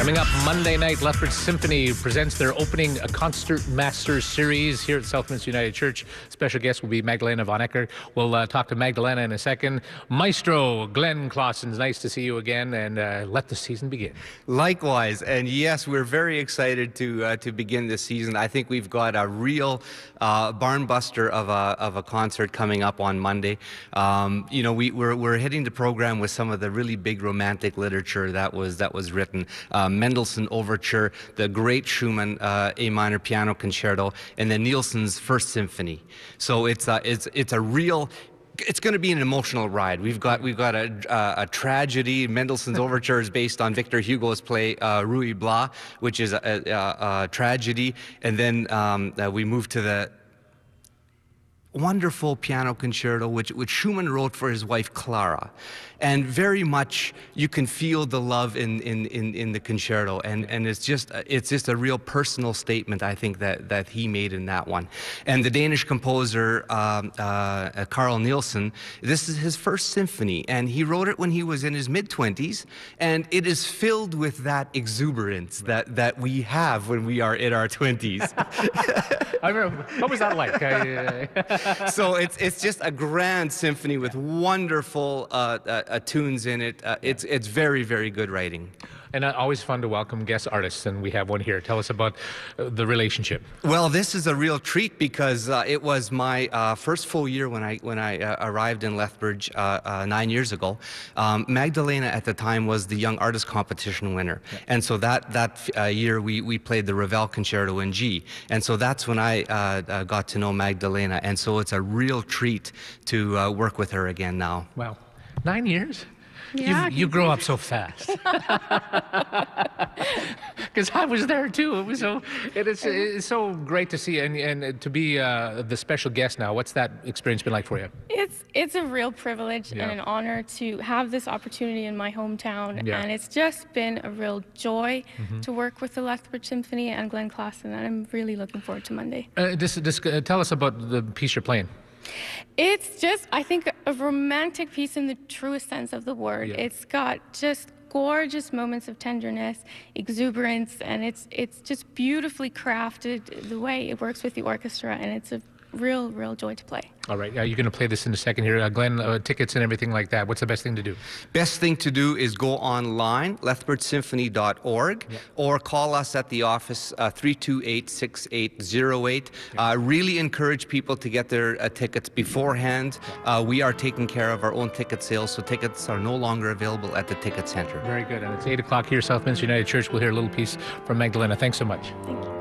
Coming up Monday night, Lethbridge Symphony presents their opening Concert Master Series here at Southminster United Church. Special guest will be Magdalena von Eccher. We'll talk to Magdalena in a second. Maestro Glenn Klassen, nice to see you again, and let the season begin. Likewise, and yes, we're very excited to begin this season. I think we've got a real barn buster of a concert coming up on Monday. You know, we're hitting the program with some of the really big romantic literature that was written. Mendelssohn Overture, the great Schumann A minor piano concerto, and then Nielsen's First Symphony. So it's going to be an emotional ride. We've got a tragedy. Mendelssohn's Overture is based on Victor Hugo's play Ruy Blas, which is a tragedy, and then we move to the wonderful piano concerto which Schumann wrote for his wife Clara, and very much you can feel the love in the concerto, and it's just a real personal statement, I think, that he made in that one. And the Danish composer Carl Nielsen, this is his first symphony, and he wrote it when he was in his mid-20s, and it is filled with that exuberance that we have when we are in our 20s. I remember, what was that like? So it's just a grand symphony with wonderful tunes in it. It's very, very good writing. And always fun to welcome guest artists, and we have one here. Tell us about the relationship. Well, this is a real treat because it was my first full year when I arrived in Lethbridge 9 years ago. Magdalena at the time was the Young Artist Competition winner, yeah. And so that year we played the Ravel Concerto in G, and so that's when I got to know Magdalena, and so it's a real treat to work with her again now. Wow, 9 years. Yeah, you grow up so fast. Because I was there too. It was so. It's so great to see you, and to be the special guest now. What's that experience been like for you? It's a real privilege, yeah, and an honor to have this opportunity in my hometown, yeah, and it's just been a real joy, mm-hmm, to work with the Lethbridge Symphony and Glenn Klassen, and I'm really looking forward to Monday. Just tell us about the piece you're playing. It's just, I think, a romantic piece in the truest sense of the word. Yeah. It's got just gorgeous moments of tenderness, exuberance, and it's just beautifully crafted the way it works with the orchestra, and it's a real joy to play. All right, you're going to play this in a second here. Glenn, tickets and everything like that, what's the best thing to do? Best thing to do is go online, lethbridgesymphony.org, yeah, or call us at the office, 328-6808. Yeah. Really encourage people to get their tickets beforehand. Yeah. We are taking care of our own ticket sales, so tickets are no longer available at the ticket center. Very good, and it's 8 o'clock here, Southminster United Church. We'll hear a little piece from Magdalena. Thanks so much. Thank you.